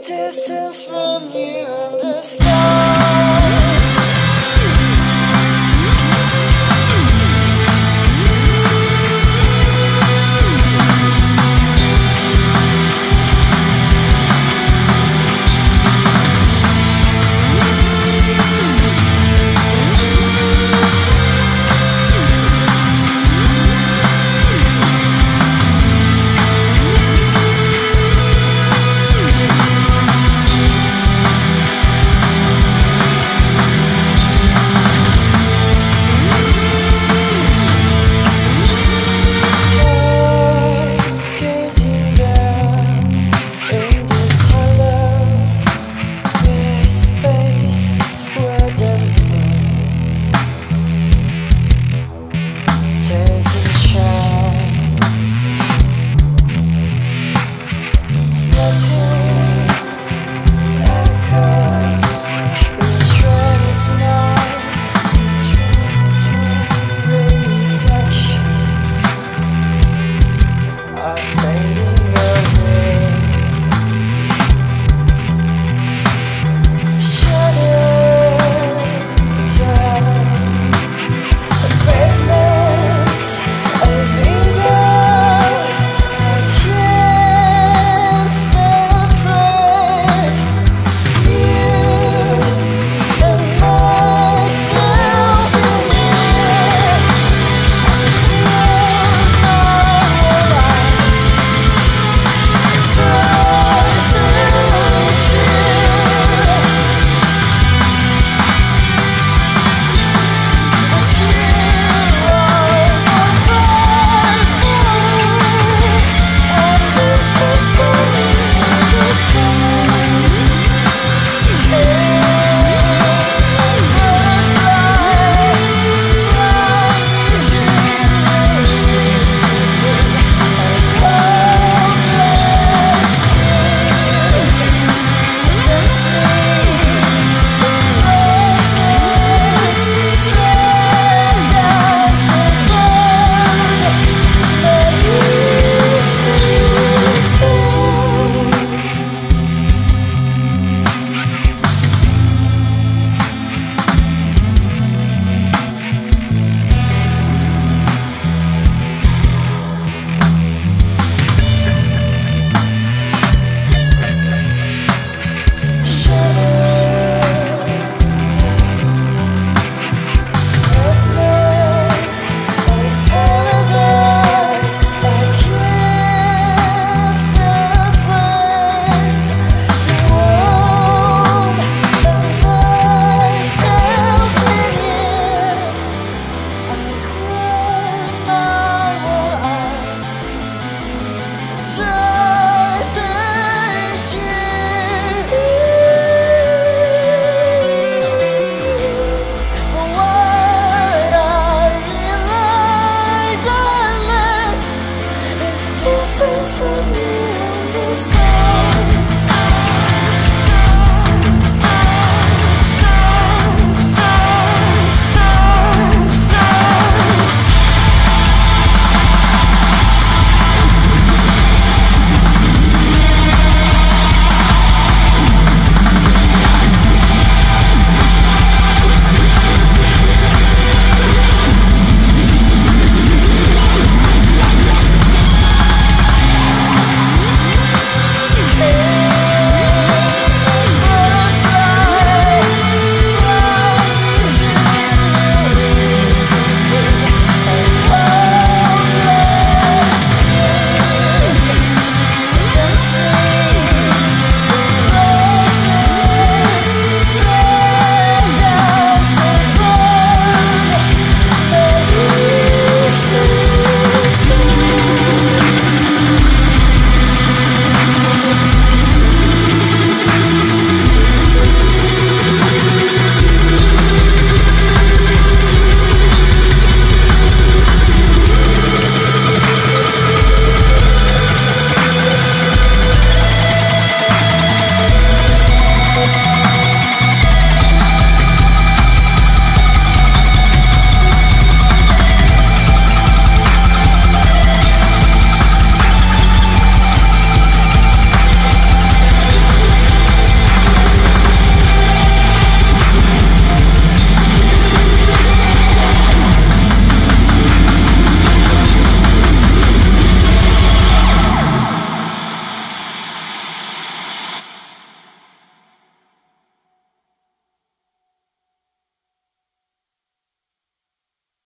Distance from you and the stars.